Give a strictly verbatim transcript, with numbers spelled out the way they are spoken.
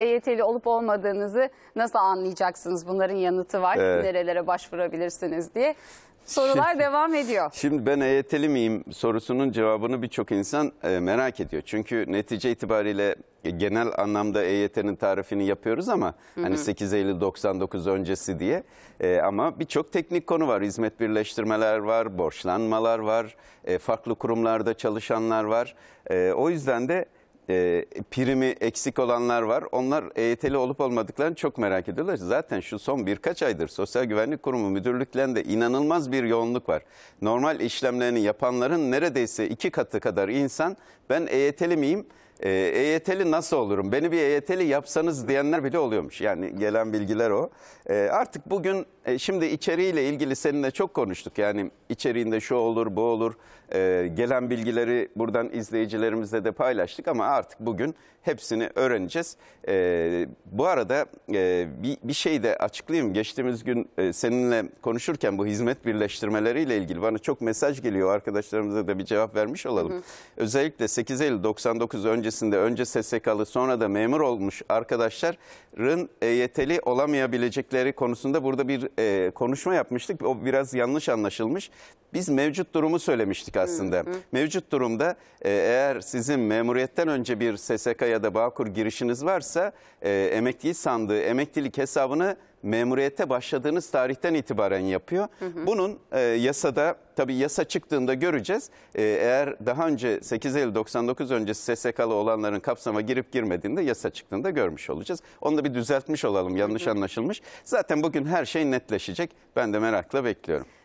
E Y T'li olup olmadığınızı nasıl anlayacaksınız? Bunların yanıtı var. Evet. Nerelere başvurabilirsiniz diye. Sorular şimdi, devam ediyor. Şimdi ben E Y T'li miyim sorusunun cevabını birçok insan merak ediyor. Çünkü netice itibariyle genel anlamda E Y T'nin tarifini yapıyoruz ama hı hı. hani sekiz Eylül doksan dokuz öncesi diye. E, ama birçok teknik konu var. Hizmet birleştirmeler var, borçlanmalar var, e, farklı kurumlarda çalışanlar var. E, o yüzden de E, primi eksik olanlar var. Onlar E Y T'li olup olmadıklarını çok merak ediyorlar. Zaten şu son birkaç aydır Sosyal Güvenlik Kurumu müdürlüklerinde inanılmaz bir yoğunluk var. Normal işlemlerini yapanların neredeyse iki katı kadar insan ben E Y T'li miyim? E, E Y T'li nasıl olurum? Beni bir E Y T'li yapsanız diyenler bile oluyormuş. Yani gelen bilgiler o. E, artık bugün e, şimdi içeriğiyle ilgili seninle çok konuştuk. Yani içeriğinde şu olur, bu olur. E, gelen bilgileri buradan izleyicilerimizle de paylaştık ama artık bugün hepsini öğreneceğiz. E, bu arada e, bir, bir şey de açıklayayım. Geçtiğimiz gün e, seninle konuşurken bu hizmet birleştirmeleriyle ilgili bana çok mesaj geliyor. Arkadaşlarımıza da bir cevap vermiş olalım. Hı hı. Özellikle sekiz Eylül doksan dokuz önce önce S S K'lı sonra da memur olmuş arkadaşların E Y T'li olamayabilecekleri konusunda burada bir e, konuşma yapmıştık. O biraz yanlış anlaşılmış. Biz mevcut durumu söylemiştik aslında. Hı hı. Mevcut durumda e, eğer sizin memuriyetten önce bir S S K ya da Bağkur girişiniz varsa e, emeklilik sandığı, emeklilik hesabını memuriyete başladığınız tarihten itibaren yapıyor. Hı hı. Bunun e, yasada, tabii yasa çıktığında göreceğiz. E, eğer daha önce sekiz Eylül doksan dokuz öncesi S S K'lı olanların kapsama girip girmediğinde yasa çıktığında görmüş olacağız. Onu da bir düzeltmiş olalım, yanlış hı hı. anlaşılmış. Zaten bugün her şey netleşecek. Ben de merakla bekliyorum.